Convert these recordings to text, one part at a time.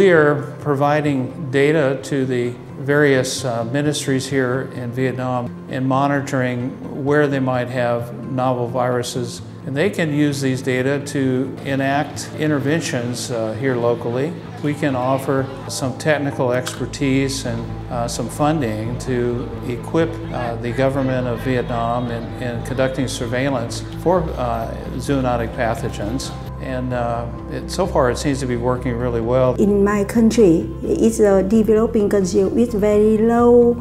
we're providing data to the various ministries here in Vietnam and monitoring where they might have novel viruses. And they can use these data to enact interventions here locally. We can offer some technical expertise and some funding to equip the government of Vietnam in conducting surveillance for zoonotic pathogens. And so far it seems to be working really well. In my country, it's a developing country with very low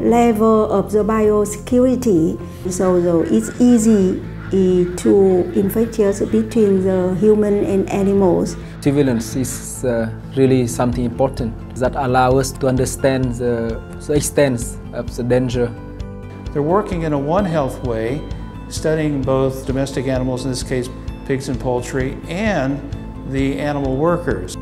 level of the biosecurity. So it's easy to infectious between the human and animals. Surveillance is really something important that allows us to understand the extent of the danger. They're working in a One Health way, studying both domestic animals, in this case pigs and poultry, and the animal workers.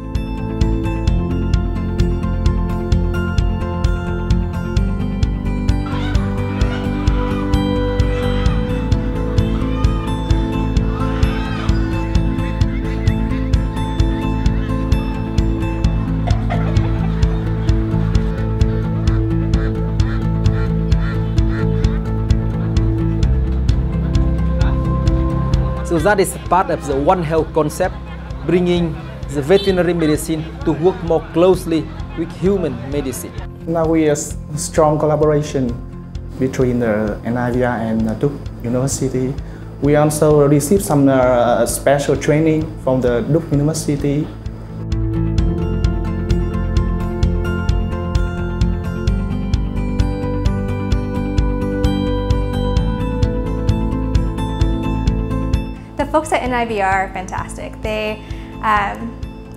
So that is part of the One Health concept, bringing the veterinary medicine to work more closely with human medicine. Now we have a strong collaboration between the NIVR and Duke University. We also received some special training from the Duke University. The folks at NIVR are fantastic. They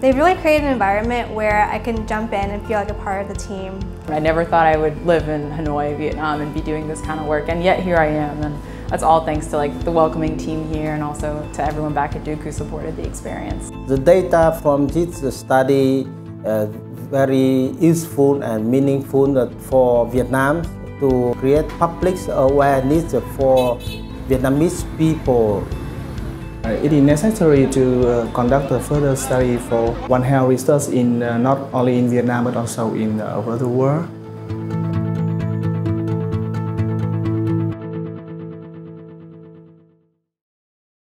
really create an environment where I can jump in and feel like a part of the team. I never thought I would live in Hanoi, Vietnam, and be doing this kind of work, and yet here I am. And that's all thanks to the welcoming team here, and also to everyone back at Duke who supported the experience. The data from this study very useful and meaningful for Vietnam to create public awareness for Vietnamese people. It is necessary to conduct a further study for One Health research in not only in Vietnam but also in over the world.